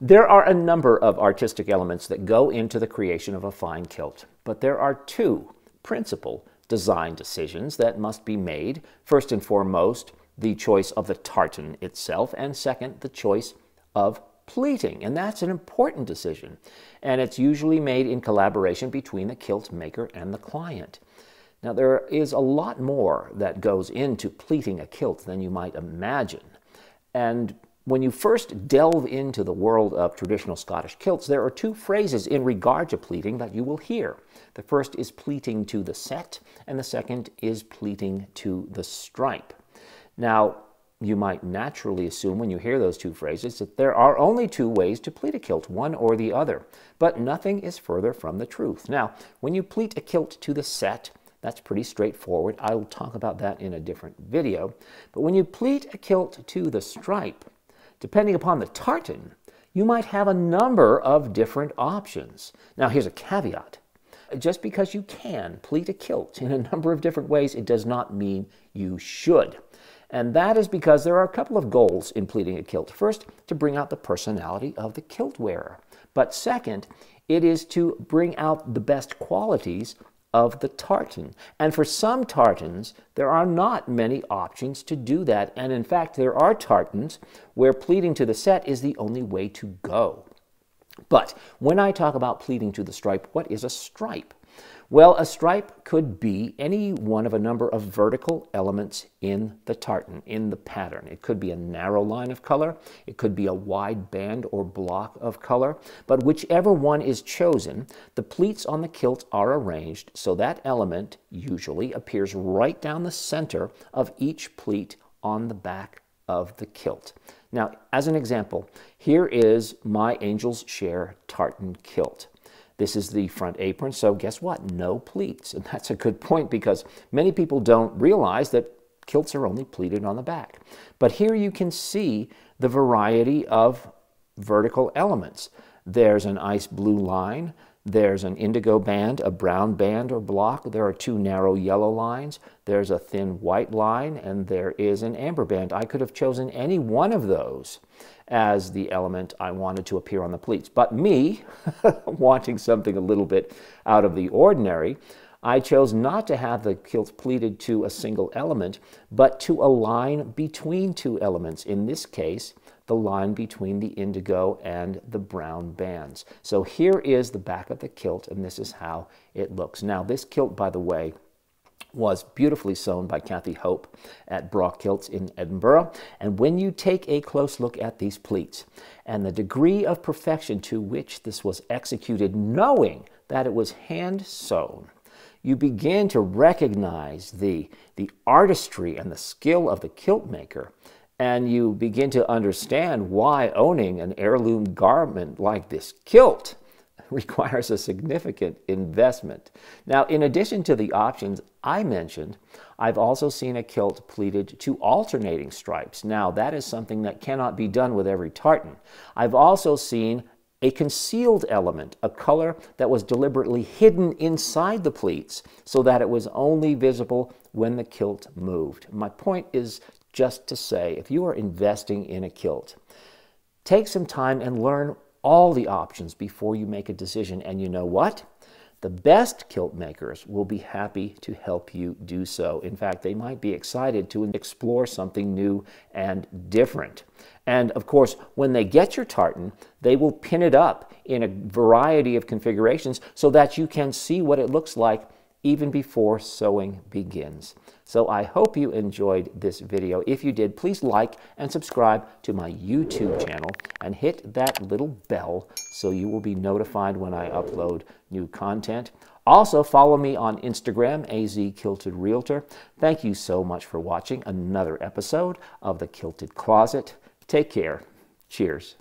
There are a number of artistic elements that go into the creation of a fine kilt, but there are two principal design decisions that must be made. First and foremost, the choice of the tartan itself, and second, the choice of pleating, and that's an important decision, and it's usually made in collaboration between the kilt maker and the client. Now, there is a lot more that goes into pleating a kilt than you might imagine, and when you first delve into the world of traditional Scottish kilts, there are two phrases in regard to pleating that you will hear. The first is pleating to the set, and the second is pleating to the stripe. Now, you might naturally assume when you hear those two phrases that there are only two ways to pleat a kilt, one or the other, but nothing is further from the truth. Now, when you pleat a kilt to the set, that's pretty straightforward. I will talk about that in a different video. But when you pleat a kilt to the stripe, depending upon the tartan, you might have a number of different options. Now, here's a caveat. Just because you can pleat a kilt in a number of different ways, it does not mean you should. And that is because there are a couple of goals in pleating a kilt. First, to bring out the personality of the kilt wearer. But second, it is to bring out the best qualities of the tartan. And for some tartans, there are not many options to do that. And in fact, there are tartans where pleating to the set is the only way to go. But when I talk about pleating to the stripe, what is a stripe? Well, a stripe could be any one of a number of vertical elements in the tartan, in the pattern. It could be a narrow line of color, it could be a wide band or block of color, but whichever one is chosen, the pleats on the kilt are arranged so that element usually appears right down the center of each pleat on the back of the kilt. Now, as an example, here is my Angel's Share tartan kilt. This is the front apron, so guess what? No pleats. And that's a good point because many people don't realize that kilts are only pleated on the back. But here you can see the variety of vertical elements. There's an ice blue line, there's an indigo band, a brown band or block, there are two narrow yellow lines, there's a thin white line, and there is an amber band. I could have chosen any one of those as the element I wanted to appear on the pleats. But me, wanting something a little bit out of the ordinary, I chose not to have the kilt pleated to a single element, but to a line between two elements. In this case, the line between the indigo and the brown bands. So here is the back of the kilt, and this is how it looks. Now, this kilt, by the way, was beautifully sewn by Kathy Hope at Brock Kilts in Edinburgh. And when you take a close look at these pleats and the degree of perfection to which this was executed, knowing that it was hand sewn, you begin to recognize the artistry and the skill of the kilt maker. And you begin to understand why owning an heirloom garment like this kilt requires a significant investment. Now, in addition to the options I mentioned, I've also seen a kilt pleated to alternating stripes. Now, that is something that cannot be done with every tartan. I've also seen a concealed element, a color that was deliberately hidden inside the pleats so that it was only visible when the kilt moved. My point is just to say, if you are investing in a kilt, take some time and learn all the options before you make a decision. And you know what? The best kilt makers will be happy to help you do so. In fact, they might be excited to explore something new and different. And of course, when they get your tartan, they will pin it up in a variety of configurations so that you can see what it looks like even before sewing begins. So I hope you enjoyed this video. If you did, please like and subscribe to my YouTube channel and hit that little bell so you will be notified when I upload new content. Also, follow me on Instagram, AZ Kilted Realtor. Thank you so much for watching another episode of The Kilted Closet. Take care. Cheers.